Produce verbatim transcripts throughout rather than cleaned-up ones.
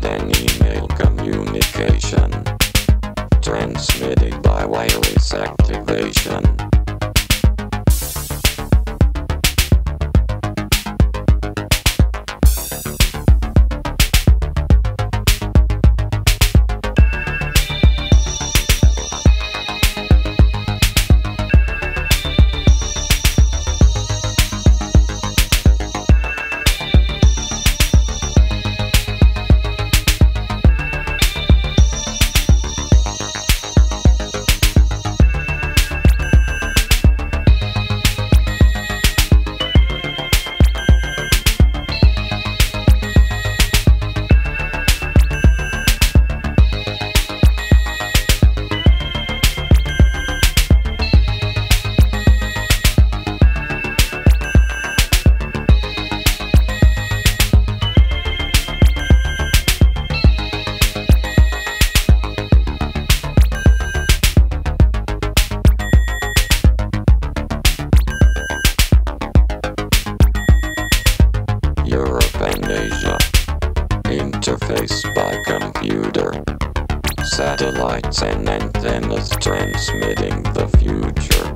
method and email communication, transmitted by wireless activation. Interface by computer, satellites and antennas transmitting the future.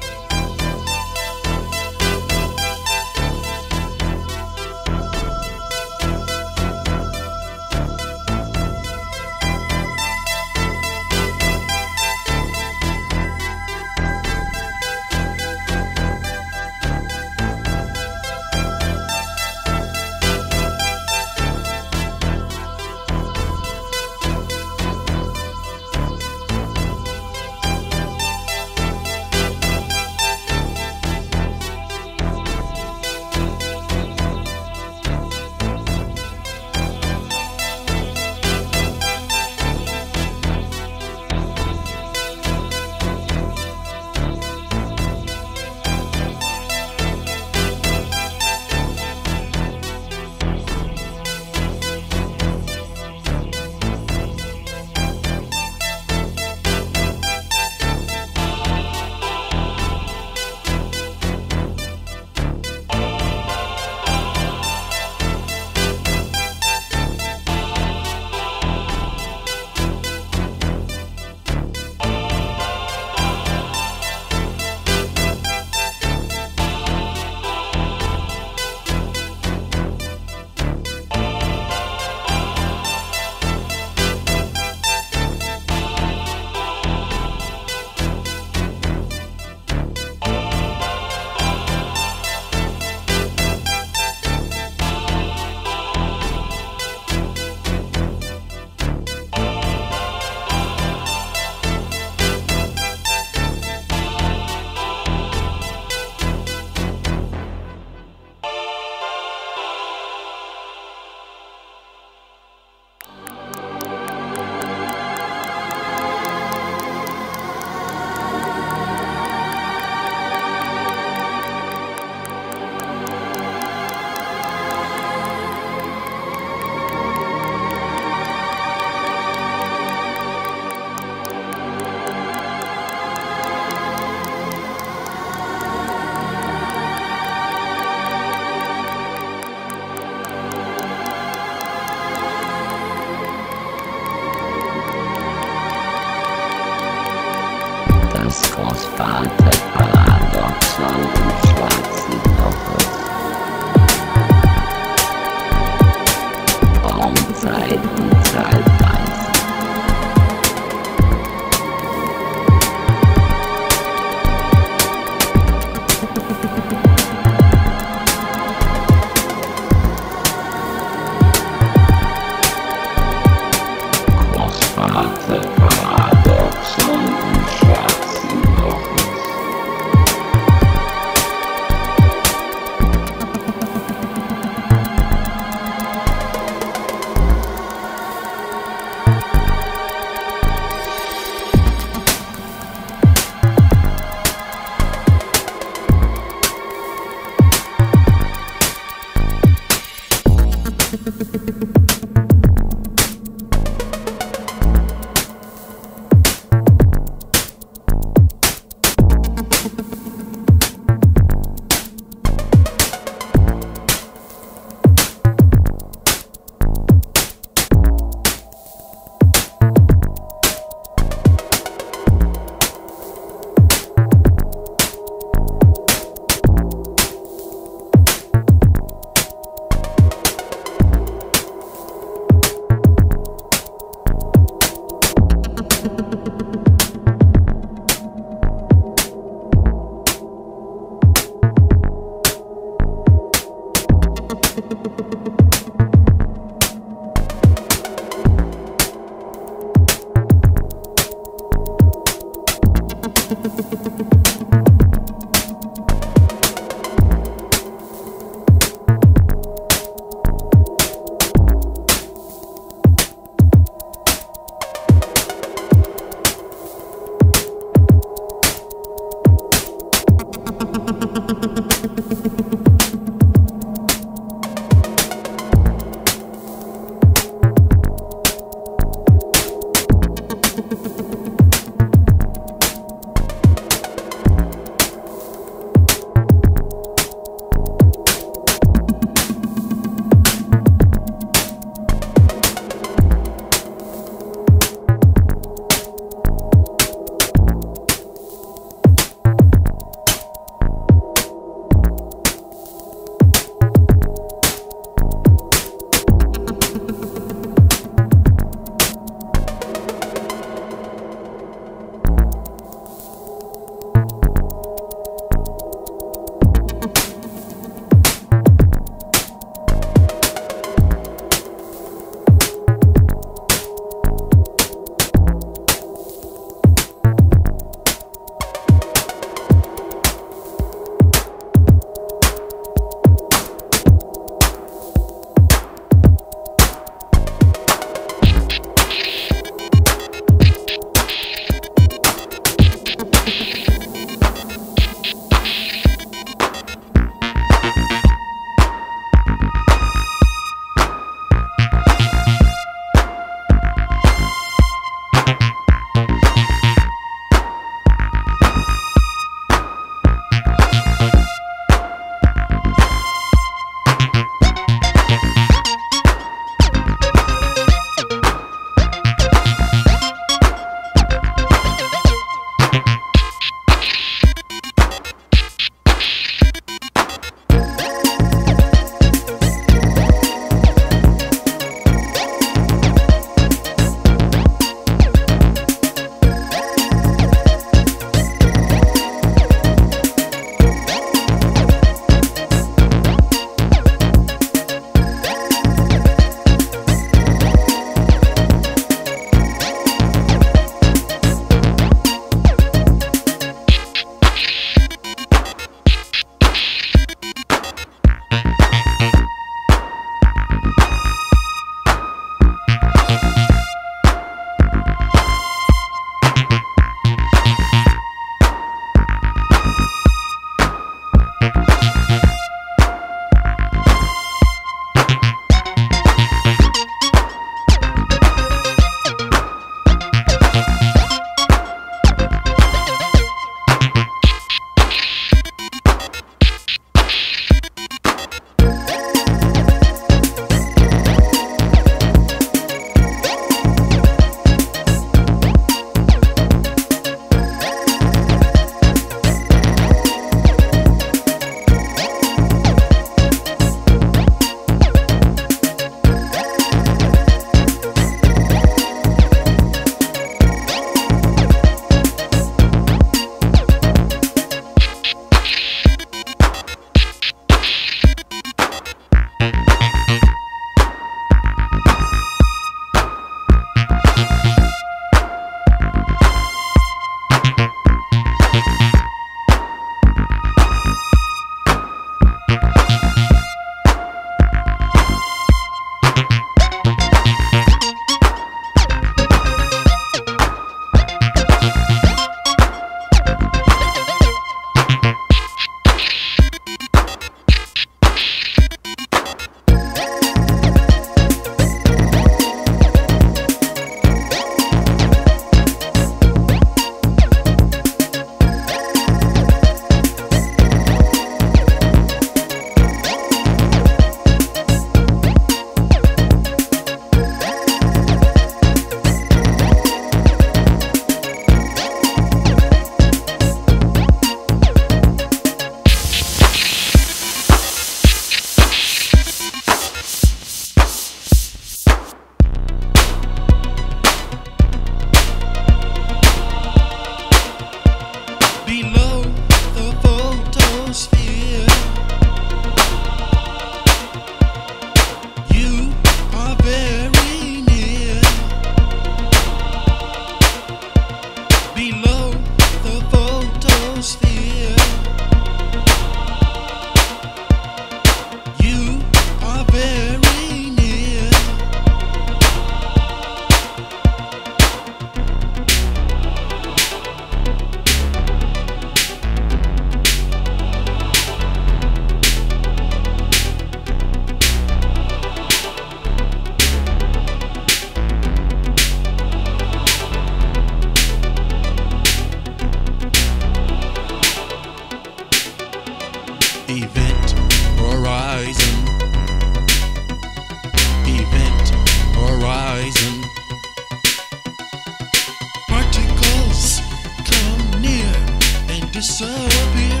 disappear.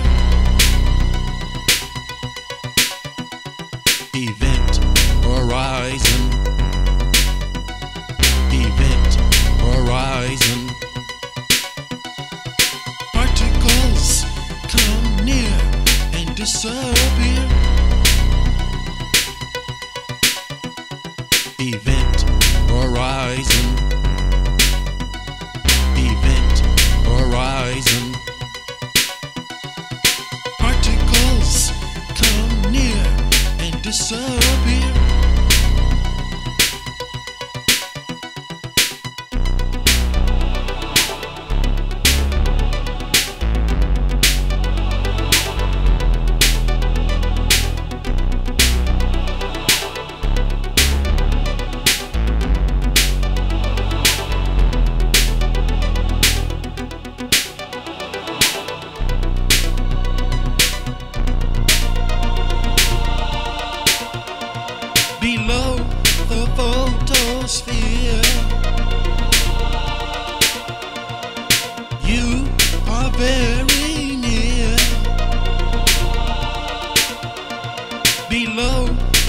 Event Horizon. Event Horizon. Particles come near and disappear. Event Horizon. Event Horizon. Particles come near and disappear. Below the photosphere, you are very near. Below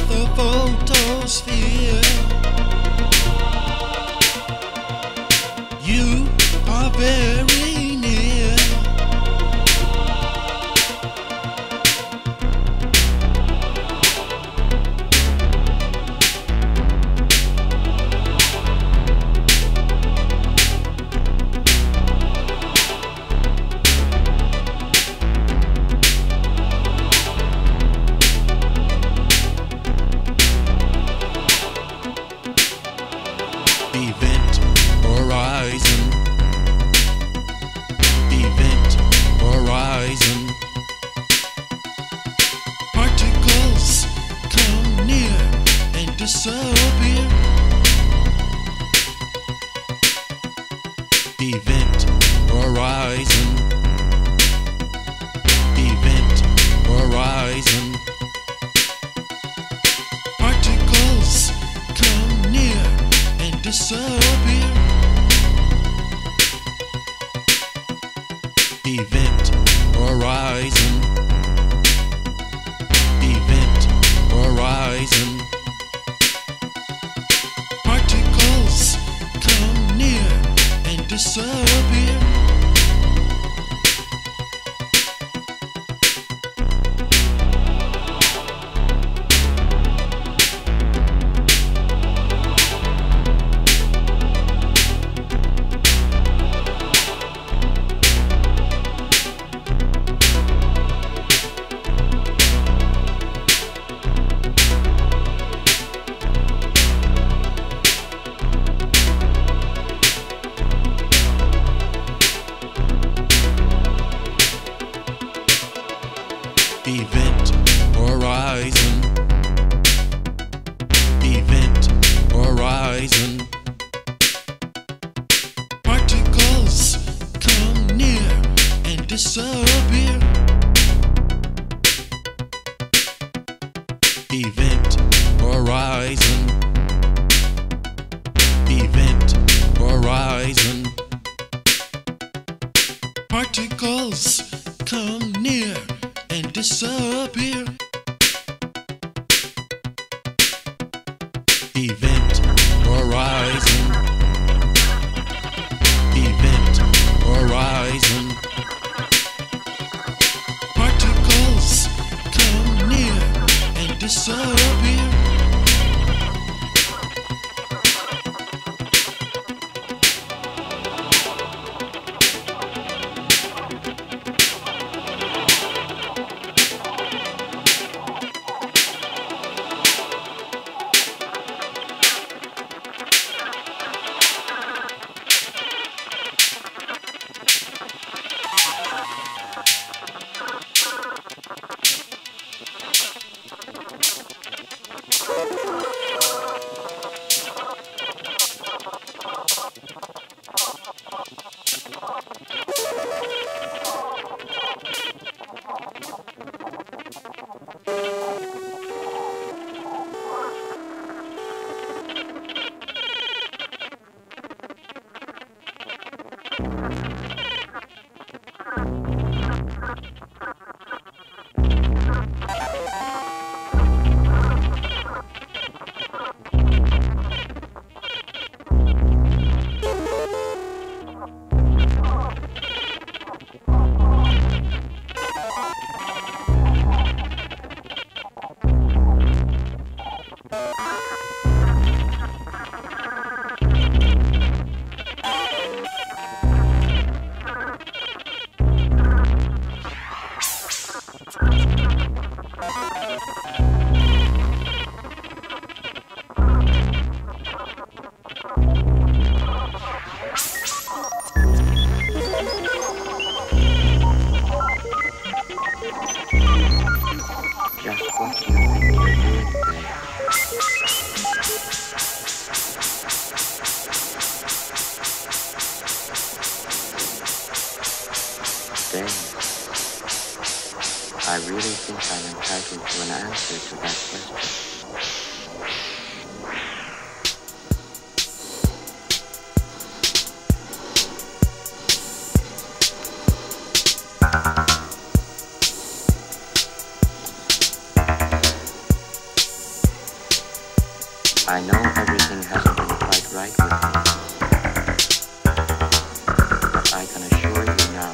the photosphere, you are very near. Event Horizon. Event Horizon. Particles come near and disappear. Event Horizon. Event Horizon. Particles come near and disappear. Event Horizon. Event Horizon. Particles come near and disappear. Event Horizon. Event Horizon. Particles come near and disappear. Event Horizon. Event Horizon. Particles come near and disappear. Event Horizon. Event Horizon. Particles come near and disappear. I really think I'm entitled to an answer to that question. I know everything hasn't been quite right with me, but I can assure you now.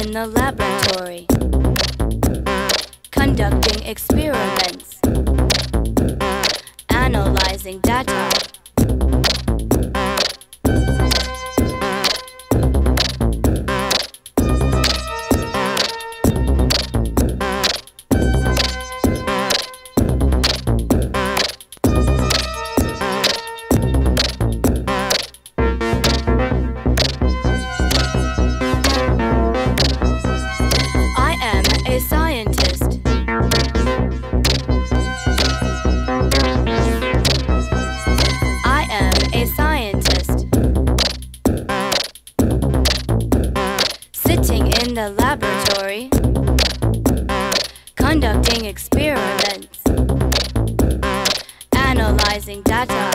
in the laboratory, conducting experiments, analyzing data, in the laboratory, conducting experiments, analyzing data.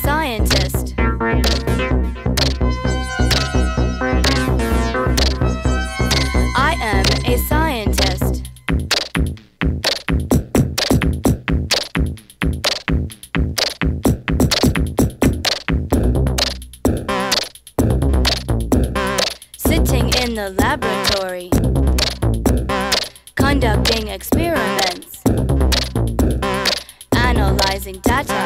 Scientist. I am a scientist. Sitting in the laboratory, conducting experiments, analyzing data.